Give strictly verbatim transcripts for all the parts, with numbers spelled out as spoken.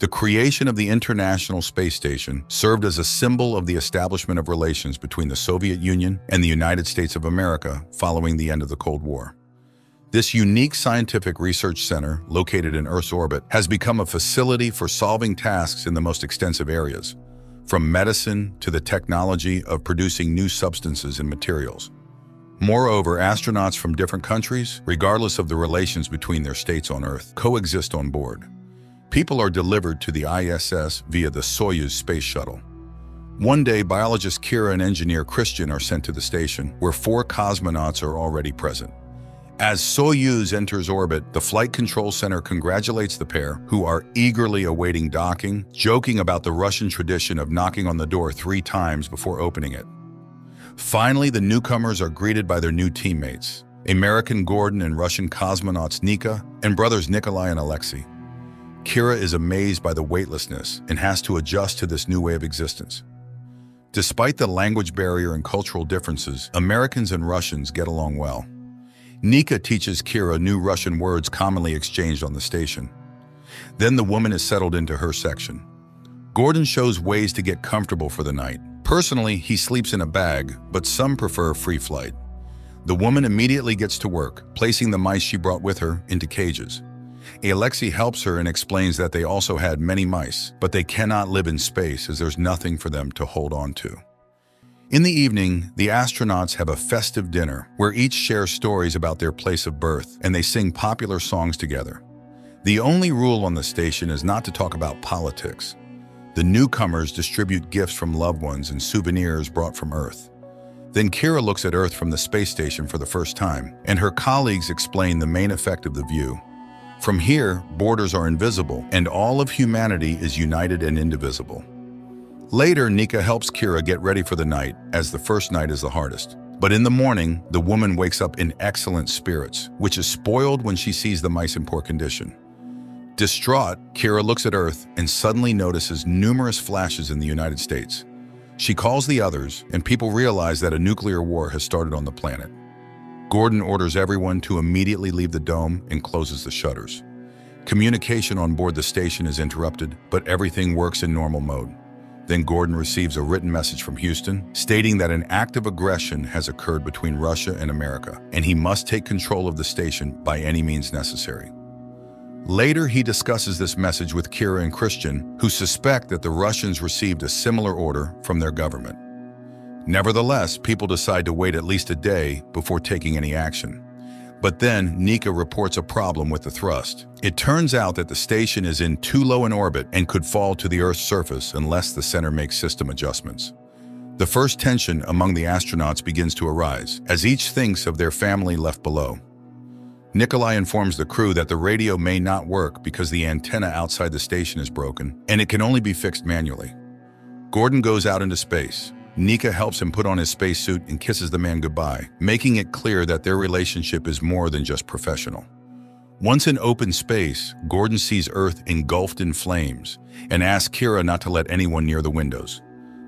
The creation of the International Space Station served as a symbol of the establishment of relations between the Soviet Union and the United States of America following the end of the Cold War. This unique scientific research center, located in Earth's orbit, has become a facility for solving tasks in the most extensive areas, from medicine to the technology of producing new substances and materials. Moreover, astronauts from different countries, regardless of the relations between their states on Earth, coexist on board. People are delivered to the I S S via the Soyuz space shuttle. One day, biologist Kira and engineer Christian are sent to the station, where four cosmonauts are already present. As Soyuz enters orbit, the Flight Control Center congratulates the pair, who are eagerly awaiting docking, joking about the Russian tradition of knocking on the door three times before opening it. Finally, the newcomers are greeted by their new teammates, American Gordon and Russian cosmonauts Nika, and brothers Nikolai and Alexei. Kira is amazed by the weightlessness and has to adjust to this new way of existence. Despite the language barrier and cultural differences, Americans and Russians get along well. Nika teaches Kira new Russian words commonly exchanged on the station. Then the woman is settled into her section. Gordon shows ways to get comfortable for the night. Personally, he sleeps in a bag, but some prefer free flight. The woman immediately gets to work, placing the mice she brought with her into cages. Alexei helps her and explains that they also had many mice, but they cannot live in space as there's nothing for them to hold on to. In the evening, the astronauts have a festive dinner where each shares stories about their place of birth, and they sing popular songs together. The only rule on the station is not to talk about politics. The newcomers distribute gifts from loved ones and souvenirs brought from Earth. Then Kira looks at Earth from the space station for the first time, and her colleagues explain the main effect of the view. From here, borders are invisible, and all of humanity is united and indivisible. Later, Nika helps Kira get ready for the night, as the first night is the hardest. But in the morning, the woman wakes up in excellent spirits, which is spoiled when she sees the mice in poor condition. Distraught, Kira looks at Earth and suddenly notices numerous flashes in the United States. She calls the others, and people realize that a nuclear war has started on the planet. Gordon orders everyone to immediately leave the dome and closes the shutters. Communication on board the station is interrupted, but everything works in normal mode. Then Gordon receives a written message from Houston stating that an act of aggression has occurred between Russia and America, and he must take control of the station by any means necessary. Later, he discusses this message with Kira and Christian, who suspect that the Russians received a similar order from their government. Nevertheless, people decide to wait at least a day before taking any action. But then, Nika reports a problem with the thrust. It turns out that the station is in too low an orbit and could fall to the Earth's surface unless the center makes system adjustments. The first tension among the astronauts begins to arise, as each thinks of their family left below. Nikolai informs the crew that the radio may not work because the antenna outside the station is broken, and it can only be fixed manually. Gordon goes out into space. Nika helps him put on his spacesuit and kisses the man goodbye, making it clear that their relationship is more than just professional. Once in open space, Gordon sees Earth engulfed in flames and asks Kira not to let anyone near the windows.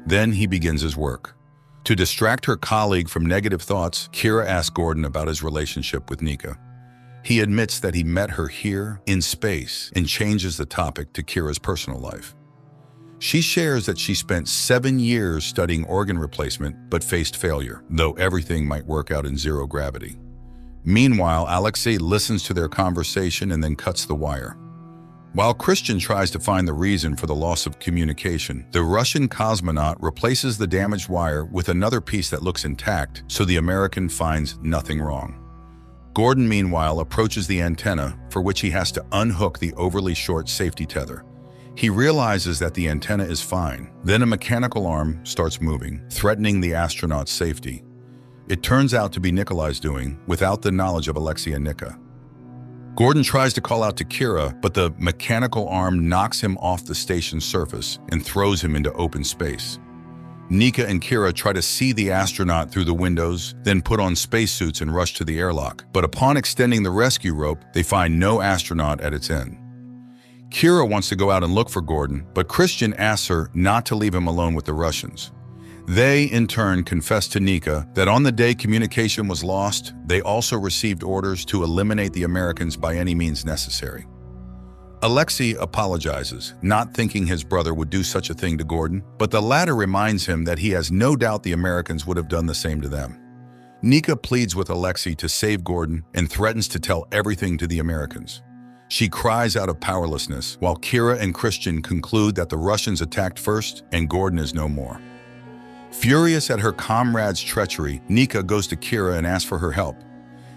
Then he begins his work. To distract her colleague from negative thoughts, Kira asks Gordon about his relationship with Nika. He admits that he met her here, in space, and changes the topic to Kira's personal life. She shares that she spent seven years studying organ replacement but faced failure, though everything might work out in zero gravity. Meanwhile, Alexei listens to their conversation and then cuts the wire. While Christian tries to find the reason for the loss of communication, the Russian cosmonaut replaces the damaged wire with another piece that looks intact, so the American finds nothing wrong. Gordon, meanwhile, approaches the antenna, for which he has to unhook the overly short safety tether. He realizes that the antenna is fine. Then a mechanical arm starts moving, threatening the astronaut's safety. It turns out to be Nikolai's doing, without the knowledge of Alexei and Nika. Gordon tries to call out to Kira, but the mechanical arm knocks him off the station's surface and throws him into open space. Nika and Kira try to see the astronaut through the windows, then put on spacesuits and rush to the airlock. But upon extending the rescue rope, they find no astronaut at its end. Kira wants to go out and look for Gordon, but Christian asks her not to leave him alone with the Russians. They, in turn, confess to Nika that on the day communication was lost, they also received orders to eliminate the Americans by any means necessary. Alexei apologizes, not thinking his brother would do such a thing to Gordon, but the latter reminds him that he has no doubt the Americans would have done the same to them. Nika pleads with Alexei to save Gordon and threatens to tell everything to the Americans. She cries out of powerlessness, while Kira and Christian conclude that the Russians attacked first and Gordon is no more. Furious at her comrade's treachery, Nika goes to Kira and asks for her help.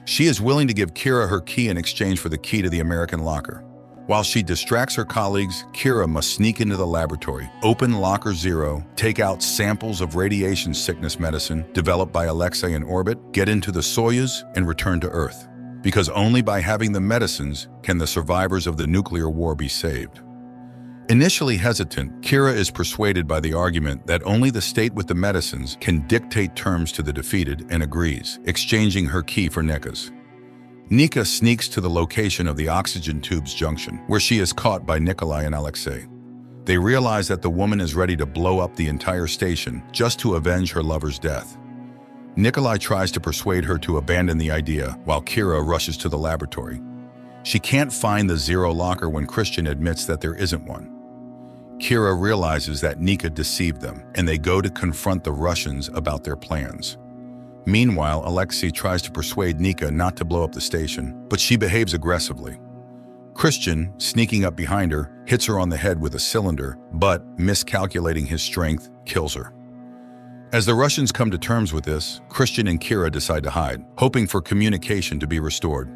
She is willing to give Kira her key in exchange for the key to the American locker. While she distracts her colleagues, Kira must sneak into the laboratory, open Locker Zero, take out samples of radiation sickness medicine developed by Alexei in orbit, get into the Soyuz, and return to Earth. Because only by having the medicines can the survivors of the nuclear war be saved. Initially hesitant, Kira is persuaded by the argument that only the state with the medicines can dictate terms to the defeated and agrees, exchanging her key for Nika's. Nika sneaks to the location of the oxygen tubes junction, where she is caught by Nikolai and Alexei. They realize that the woman is ready to blow up the entire station just to avenge her lover's death. Nikolai tries to persuade her to abandon the idea, while Kira rushes to the laboratory. She can't find the Zero locker when Christian admits that there isn't one. Kira realizes that Nika deceived them, and they go to confront the Russians about their plans. Meanwhile, Alexei tries to persuade Nika not to blow up the station, but she behaves aggressively. Christian, sneaking up behind her, hits her on the head with a cylinder, but, miscalculating his strength, kills her. As the Russians come to terms with this, Christian and Kira decide to hide, hoping for communication to be restored.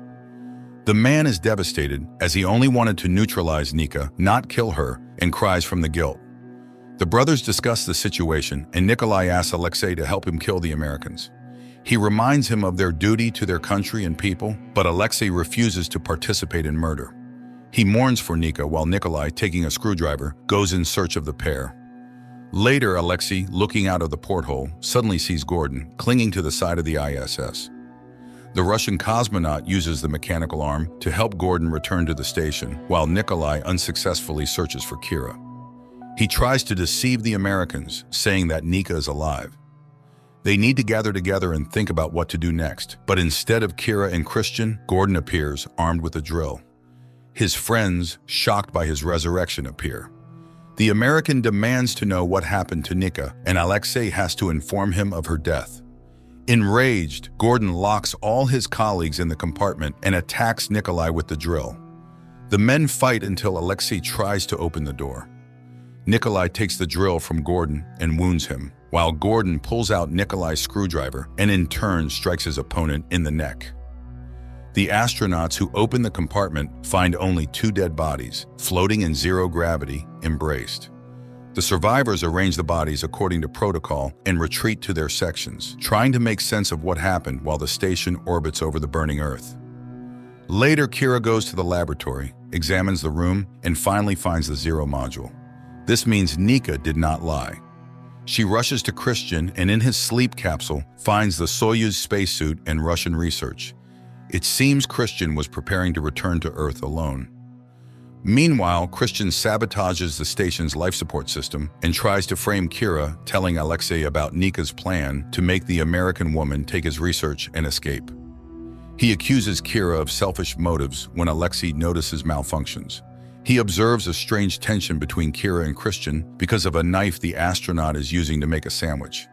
The man is devastated, as he only wanted to neutralize Nika, not kill her, and cries from the guilt. The brothers discuss the situation, and Nikolai asks Alexei to help him kill the Americans. He reminds him of their duty to their country and people, but Alexei refuses to participate in murder. He mourns for Nika while Nikolai, taking a screwdriver, goes in search of the pair. Later, Alexei, looking out of the porthole, suddenly sees Gordon, clinging to the side of the I S S. The Russian cosmonaut uses the mechanical arm to help Gordon return to the station, while Nikolai unsuccessfully searches for Kira. He tries to deceive the Americans, saying that Nika is alive. They need to gather together and think about what to do next. But instead of Kira and Christian, Gordon appears, armed with a drill. His friends, shocked by his resurrection, appear. The American demands to know what happened to Nika, and Alexei has to inform him of her death. Enraged, Gordon locks all his colleagues in the compartment and attacks Nikolai with the drill. The men fight until Alexei tries to open the door. Nikolai takes the drill from Gordon and wounds him, while Gordon pulls out Nikolai's screwdriver and in turn strikes his opponent in the neck. The astronauts who open the compartment find only two dead bodies, floating in zero gravity, embraced. The survivors arrange the bodies according to protocol and retreat to their sections, trying to make sense of what happened while the station orbits over the burning Earth. Later, Kira goes to the laboratory, examines the room, and finally finds the Zero module. This means Nika did not lie. She rushes to Christian and in his sleep capsule finds the Soyuz spacesuit and Russian research. It seems Christian was preparing to return to Earth alone. Meanwhile, Christian sabotages the station's life support system and tries to frame Kira, telling Alexei about Nika's plan to make the American woman take his research and escape. He accuses Kira of selfish motives when Alexei notices malfunctions. He observes a strange tension between Kira and Christian because of a knife the astronaut is using to make a sandwich.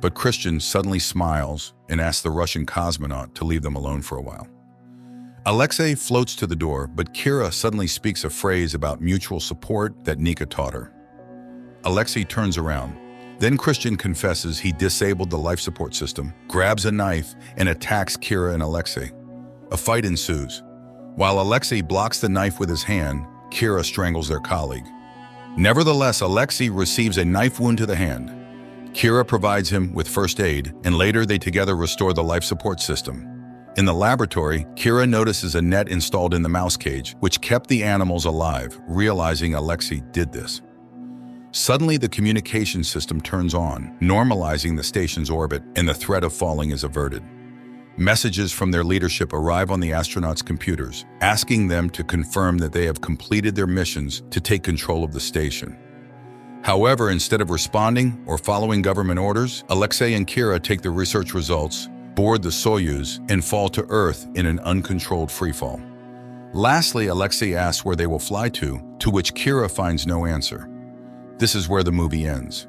But Christian suddenly smiles and asks the Russian cosmonaut to leave them alone for a while. Alexei floats to the door, but Kira suddenly speaks a phrase about mutual support that Nika taught her. Alexei turns around. Then Christian confesses he disabled the life support system, grabs a knife, and attacks Kira and Alexei. A fight ensues. While Alexei blocks the knife with his hand, Kira strangles their colleague. Nevertheless, Alexei receives a knife wound to the hand. Kira provides him with first aid, and later they together restore the life support system. In the laboratory, Kira notices a net installed in the mouse cage, which kept the animals alive, realizing Alexei did this. Suddenly, the communication system turns on, normalizing the station's orbit, and the threat of falling is averted. Messages from their leadership arrive on the astronauts' computers, asking them to confirm that they have completed their missions to take control of the station. However, instead of responding or following government orders, Alexei and Kira take the research results, board the Soyuz, and fall to Earth in an uncontrolled freefall. Lastly, Alexei asks where they will fly to, to which Kira finds no answer. This is where the movie ends.